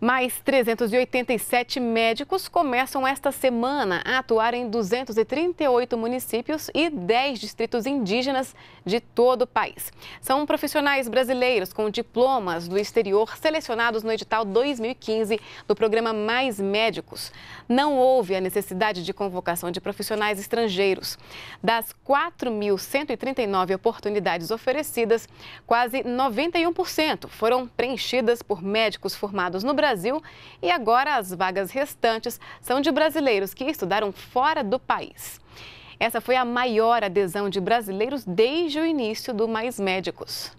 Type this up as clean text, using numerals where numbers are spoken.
Mais 387 médicos começam esta semana a atuar em 238 municípios e 10 distritos indígenas de todo o país. São profissionais brasileiros com diplomas do exterior selecionados no edital 2015 do programa Mais Médicos. Não houve a necessidade de convocação de profissionais estrangeiros. Das 4.139 oportunidades oferecidas, quase 91% foram preenchidas por médicos formados no Brasil e agora as vagas restantes são de brasileiros que estudaram fora do país. Essa foi a maior adesão de brasileiros desde o início do Mais Médicos.